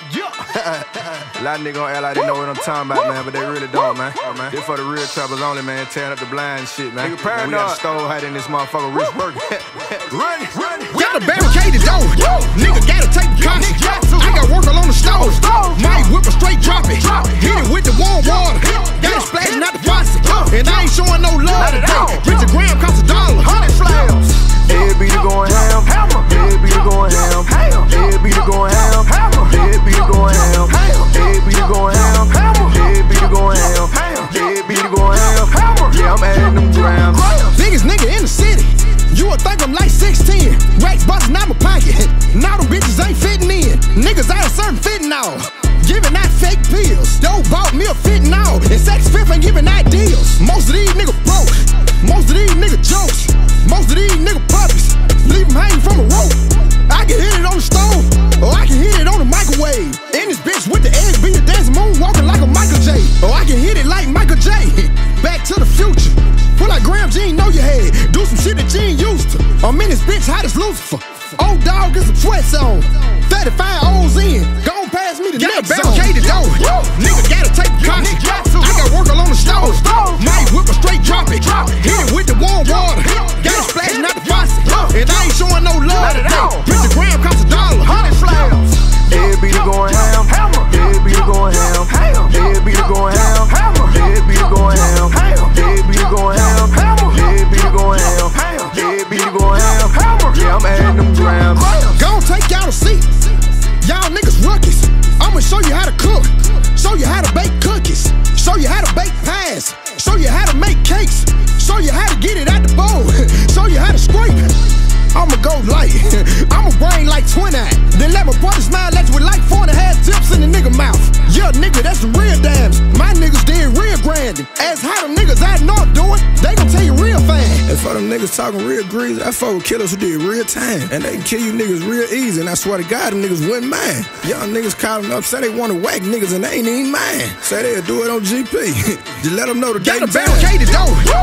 A lot of niggas on L, I didn't know what I'm talking about, man, but they really don't, man. This for the real troubles only, man. Tearing up the blind shit, man. Nigga, we got stole height in this motherfucker, Rich Burger. Run, gotta barricade the door. Nigga gotta take the cops. I got work along the stove. My whip a straight drop it. Hit it with the warm water. Got it splashing out the faucet. And I ain't showing no love today. Richard Graham costs $100. Everybody going ham. Everybody going ham. Everybody going ham. Everybody going ham. Everybody going ham. Everybody going ham. Everybody going ham. Yeah, I'm adding them grams. Biggest nigga in the city. You would think I'm like 16. Racks busting out my pocket. Now them bitches ain't fitting in. Niggas out of certain fitting off. Giving out fake pills. Dope bought me a fitting off. And sex fifth ain't giving out deals. Most of these niggas broke. Most of these niggas jokes. Most of these niggas puppies. Leave them hanging from a rope. I can hit it on the stove, or I can hit it on the microwave. In this bitch with the egg beater dancing moon walking like a Michael J. Or I can hit it like Michael J. Back to the future. Pull like Graham G, know you had. Do some shit that you ain't used to. I'm in this bitch hot as Lucifer. Old dog get some sweats on. 35 O's in. Go on past me the next zone. Gotta barricade the door. Nigga gotta take the cops. I got work along the stove. My whip a straight drop it. Hit it with the warm water. Got it splashing out the faucet. And I ain't showing no love today. Richard Graham costs $100. Everybody going ham. Everybody going ham. Everybody going ham. Everybody going ham. Everybody going ham. Everybody going ham. Everybody going ham. Yeah, I'm adding them grams. Go take y'all a seat. Y'all niggas rookies. I'ma show you how to cook. Show you how to bake cookies. Show you how to bake pies. Show you how to make cakes. Show you how to get it out the bowl. Show you how to scrape. I'ma go light. I'ma brain like 20. Then let my brother smile at you with like 4.5 tips in the nigga mouth. Yeah, nigga, that's some real dams. My niggas did real grinding. As how them niggas I know I'm doing, they gon' tell you real fast. And for them niggas talking real greasy, I fuck with killers who did real time. And they can kill you niggas real easy. And I swear to God, them niggas wouldn't mind. Young niggas calling up, say they wanna whack niggas and they ain't even mind. Say they'll do it on GP. Just let them know the day. Gotta barricade the door.